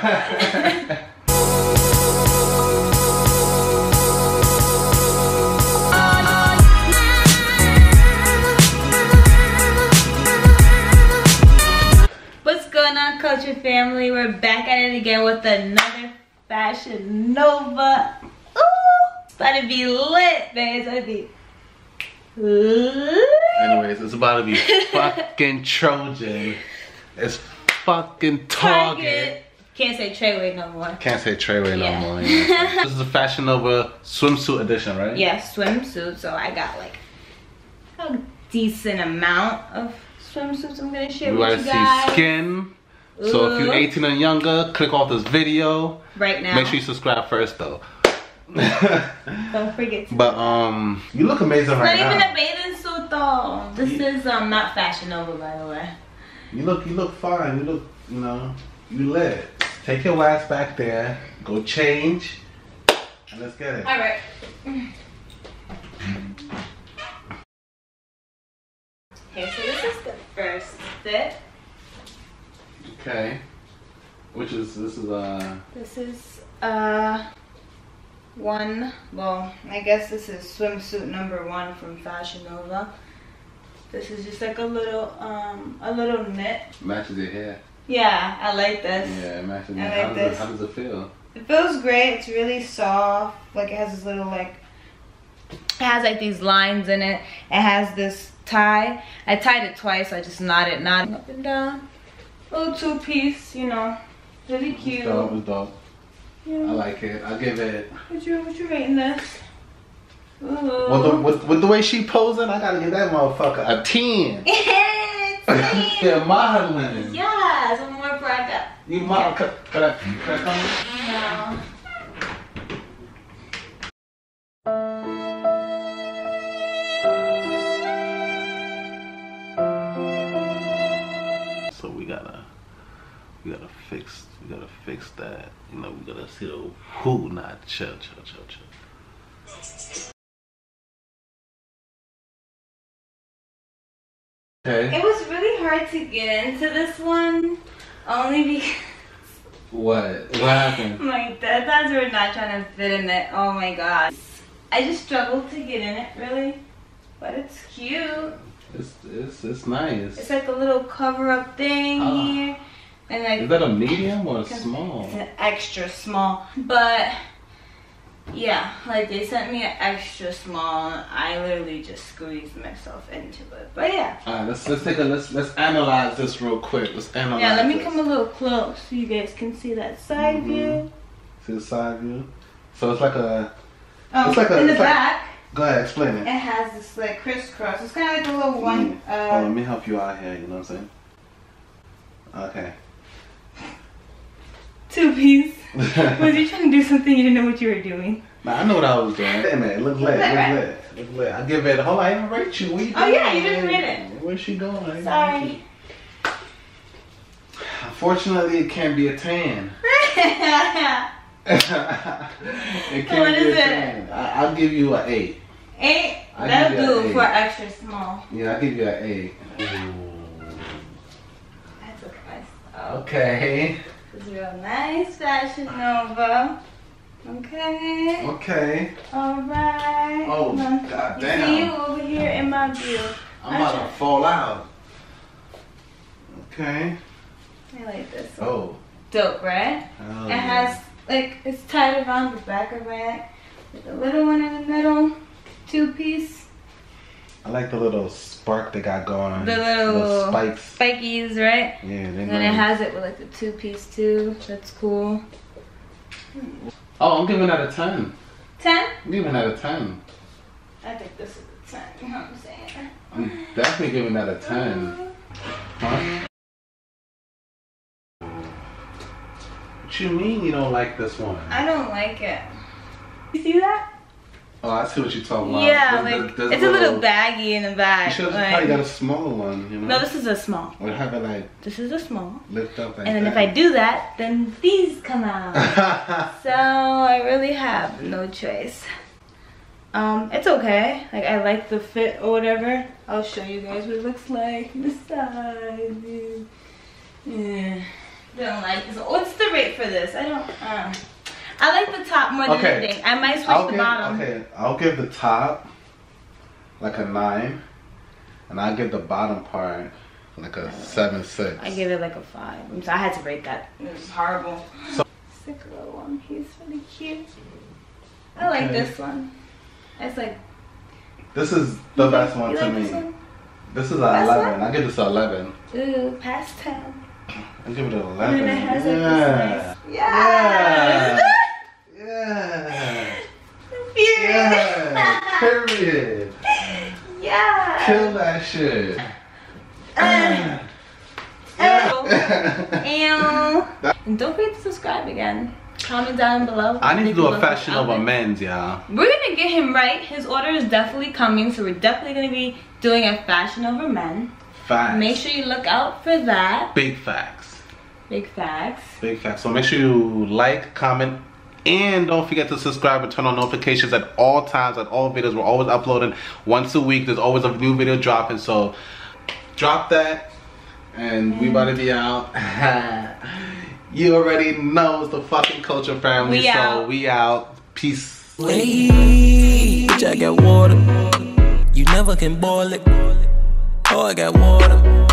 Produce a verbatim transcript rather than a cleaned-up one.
What's going on, Culture Family? We're back at it again with another Fashion Nova. Ooh, it's about to be lit, babe. It's about to be Anyways, it's about to be fucking Trojan. It's fucking Target. Target. Can't say Treyway no more. Can't say Treyway yeah. no more. Yeah. This is a Fashion Nova swimsuit edition, right? Yeah, swimsuit. So I got like a decent amount of swimsuits I'm gonna share we with you guys. You gotta see skin. Ooh. So if you're eighteen and younger, click off this video right now. Make sure you subscribe first though. Don't forget to but um you look amazing right now. Not even a bathing suit though. This you, is um not Fashion Nova, by the way. You look you look fine. You look, you know, you lit. Take your wax back there, go change, and let's get it. Alright. Okay, so this is the first step. Okay. Which is this is uh This is uh one, well, I guess this is swimsuit number one from Fashion Nova. This is just like a little, um, a little knit. Matches your hair. Yeah, I like this. Yeah, it matches your hair. I like this. How does it feel? It feels great. It's really soft. Like it has this little like, it has like these lines in it. It has this tie. I tied it twice. I just knotted, knotted up and down. Little two piece, you know, really cute. It was dope, it was dope. Yeah. I like it. I give it. What you what you rating this? Ooh. With the with, with the way she posing, I gotta give that motherfucker a ten. Yes, ten. They're modeling. Yeah, some more product. You model? Could I could I come? No. We gotta fix, we gotta fix that. You know, we gotta see the who, not chill, chill, chill, chill. Okay. It was really hard to get into this one, only because. What? What happened? My dead dads were not trying to fit in it. Oh my god. I just struggled to get in it, really. But it's cute. It's it's it's nice. It's like a little cover-up thing oh. here. And like, is that a medium or a small? It's an extra small. But yeah, like they sent me an extra small. And I literally just squeezed myself into it. But yeah. Alright, let's let's take a let's let's analyze this real quick. Let's analyze. Yeah, let me this. come a little close so you guys can see that side mm-hmm. view. See the side view. So it's like a. Um, it's like in a, the it's back. Like, go ahead, explain it. It has this like crisscross. It's kind of like a little one. Mm. Uh, oh, let me help you out here. You know what I'm saying? Okay. Two piece. Was you trying to do something you didn't know what you were doing? Nah, I know what I was doing. Hey man, look lit, look lit, look lit. I give it a whole. I didn't rate you. What you oh doing? yeah, you didn't rate it. Where's she going? Sorry. Unfortunately, it can't be a tan. It can't what be is a tan. It? I, I'll give you an eight. Eight. That'll do eight. For extra small. Yeah, I'll give you an eight. I took myself. Okay. It's real nice, Fashion Nova. Okay. Okay. Alright. Oh, now, god damn. See you over here in my view. I'm about to fall out. Okay. I like this one. Oh. Dope, right? Oh, it yeah. has, like, it's tied around the back of my neck. With a little one in the middle. Two piece. I like the little spark they got going. The little, little spikes. Spikies, right? Yeah. And then it has it with like the two piece too. That's cool. Oh, I'm giving that a ten. ten? I'm giving that a ten. I think this is a ten. You know what I'm saying? I'm definitely giving that a ten. Huh? What you mean you don't like this one? I don't like it. You see that? Oh, I see what you're talking about. Yeah, there's, like, there's it's little, a little baggy in the back. You should have like, probably got a smaller one, you know? No, this is a small. Or have it like... This is a small. Lift up like that. And then that. If I do that, then these come out. So, I really have no choice. Um, it's okay. Like, I like the fit or whatever. I'll show you guys what it looks like. The side, dude. Yeah. Don't like this. What's the rate for this. I don't. Uh, I like the top more than okay. anything. I might switch I'll the give, bottom. Okay, I'll give the top like a nine, and I'll give the bottom part like a seven six. I give it like a five. I'm sorry, I had to break that. It was horrible. So sick little one. He's really cute. I okay. like this one. It's like. This is the you best like, one to like me. This, one? This is an best eleven. One? I give this an eleven. Ooh, pastel. I give it an eleven. And it has yeah. Like this nice. Yes. Yeah. Yeah. Period. Yeah. Period. Yeah. Kill that shit. Uh, uh, and don't forget to subscribe again. Comment down below. I need to do a fashion over men's, y'all. We're gonna get him right. His order is definitely coming, so we're definitely gonna be doing a fashion over men. Facts. Make sure you look out for that. Big facts. Big facts. Big facts. So make sure you like, comment, and don't forget to subscribe and turn on notifications at all times, at all videos. We're always uploading once a week. There's always a new video dropping, so drop that, and we about to be out. You already know it's the fucking Culture Family, we so out. We out. Peace. Hey, I got water. You never can boil it. Oh, I got water.